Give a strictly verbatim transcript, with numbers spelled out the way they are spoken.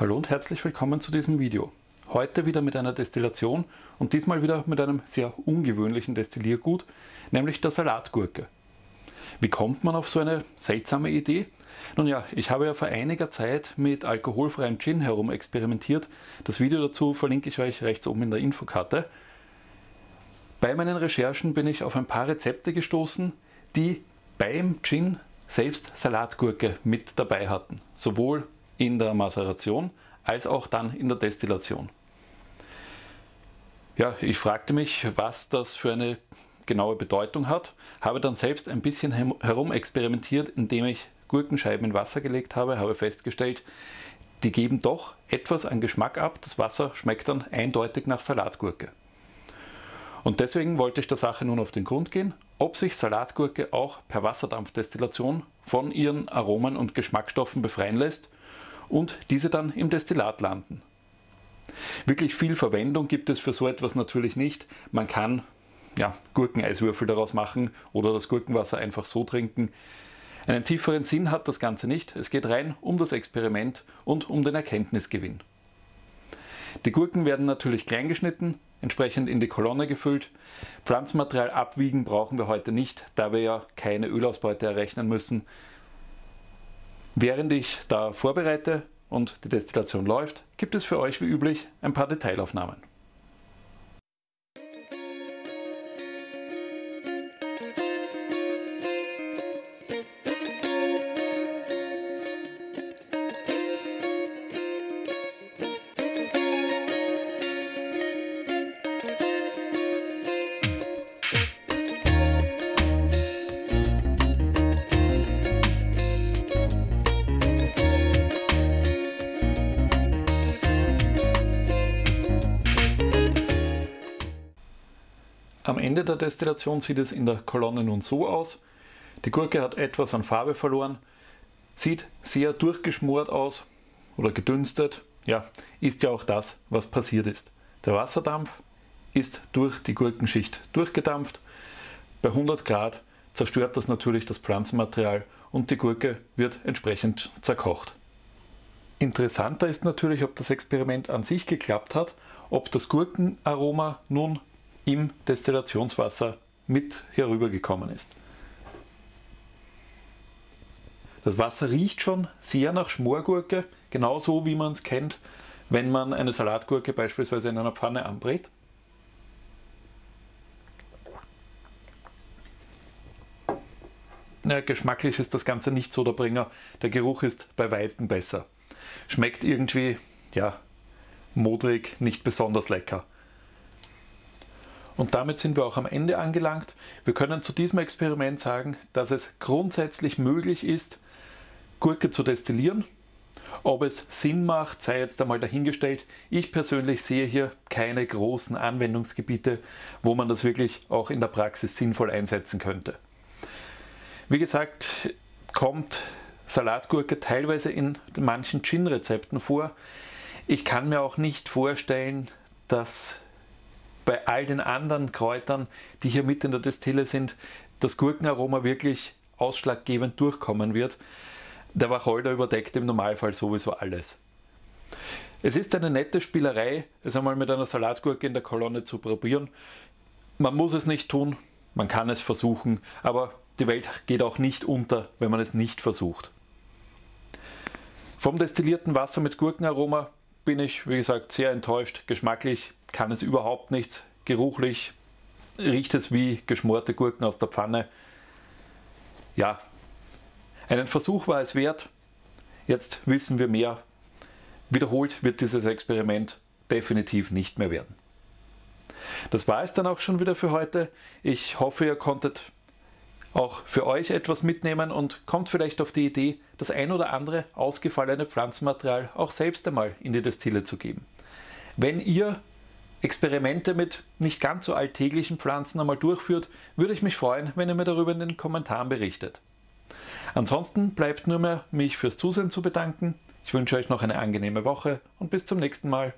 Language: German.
Hallo und herzlich willkommen zu diesem Video. Heute wieder mit einer Destillation und diesmal wieder mit einem sehr ungewöhnlichen Destilliergut, nämlich der Salatgurke. Wie kommt man auf so eine seltsame Idee? Nun ja, ich habe ja vor einiger Zeit mit alkoholfreiem Gin herum experimentiert. Das Video dazu verlinke ich euch rechts oben in der Infokarte. Bei meinen Recherchen bin ich auf ein paar Rezepte gestoßen, die beim Gin selbst Salatgurke mit dabei hatten. Sowohl in der Maceration als auch dann in der Destillation. Ja, ich fragte mich, was das für eine genaue Bedeutung hat, habe dann selbst ein bisschen herum experimentiert, indem ich Gurkenscheiben in Wasser gelegt habe, habe festgestellt, die geben doch etwas an Geschmack ab, das Wasser schmeckt dann eindeutig nach Salatgurke. Und deswegen wollte ich der Sache nun auf den Grund gehen, ob sich Salatgurke auch per Wasserdampfdestillation von ihren Aromen und Geschmacksstoffen befreien lässt und diese dann im Destillat landen. Wirklich viel Verwendung gibt es für so etwas natürlich nicht. Man kann ja, Gurkeneiswürfel daraus machen oder das Gurkenwasser einfach so trinken. Einen tieferen Sinn hat das Ganze nicht. Es geht rein um das Experiment und um den Erkenntnisgewinn. Die Gurken werden natürlich klein geschnitten, entsprechend in die Kolonne gefüllt. Pflanzenmaterial abwiegen brauchen wir heute nicht, da wir ja keine Ölausbeute errechnen müssen. Während ich da vorbereite und die Destillation läuft, gibt es für euch wie üblich ein paar Detailaufnahmen. Am Ende der Destillation sieht es in der Kolonne nun so aus. Die Gurke hat etwas an Farbe verloren, sieht sehr durchgeschmort aus oder gedünstet. Ja, ist ja auch das, was passiert ist. Der Wasserdampf ist durch die Gurkenschicht durchgedampft. Bei hundert Grad zerstört das natürlich das Pflanzenmaterial und die Gurke wird entsprechend zerkocht. Interessanter ist natürlich, ob das Experiment an sich geklappt hat, ob das Gurkenaroma nun im Destillationswasser mit herübergekommen ist. Das Wasser riecht schon sehr nach Schmorgurke, genauso wie man es kennt, wenn man eine Salatgurke beispielsweise in einer Pfanne anbrät. Ja, geschmacklich ist das Ganze nicht so der Bringer, der Geruch ist bei Weitem besser. Schmeckt irgendwie, ja, modrig, nicht besonders lecker. Und damit sind wir auch am Ende angelangt. Wir können zu diesem Experiment sagen, dass es grundsätzlich möglich ist, Gurke zu destillieren. Ob es Sinn macht, sei jetzt einmal dahingestellt. Ich persönlich sehe hier keine großen Anwendungsgebiete, wo man das wirklich auch in der Praxis sinnvoll einsetzen könnte. Wie gesagt, kommt Salatgurke teilweise in manchen Gin-Rezepten vor. Ich kann mir auch nicht vorstellen, dass bei all den anderen Kräutern, die hier mit in der Destille sind, das Gurkenaroma wirklich ausschlaggebend durchkommen wird. Der Wacholder überdeckt im Normalfall sowieso alles. Es ist eine nette Spielerei, es einmal mit einer Salatgurke in der Kolonne zu probieren. Man muss es nicht tun, man kann es versuchen, aber die Welt geht auch nicht unter, wenn man es nicht versucht. Vom destillierten Wasser mit Gurkenaroma bin ich, wie gesagt, sehr enttäuscht. Geschmacklich kann es überhaupt nichts. Geruchlich riecht es wie geschmorte Gurken aus der Pfanne. Ja, einen Versuch war es wert. Jetzt wissen wir mehr. Wiederholt wird dieses Experiment definitiv nicht mehr werden. Das war es dann auch schon wieder für heute. Ich hoffe, ihr konntet auch für euch etwas mitnehmen und kommt vielleicht auf die Idee, das ein oder andere ausgefallene Pflanzenmaterial auch selbst einmal in die Destille zu geben. Wenn ihr Experimente mit nicht ganz so alltäglichen Pflanzen einmal durchführt, würde ich mich freuen, wenn ihr mir darüber in den Kommentaren berichtet. Ansonsten bleibt nur mehr, mich fürs Zusehen zu bedanken. Ich wünsche euch noch eine angenehme Woche und bis zum nächsten Mal.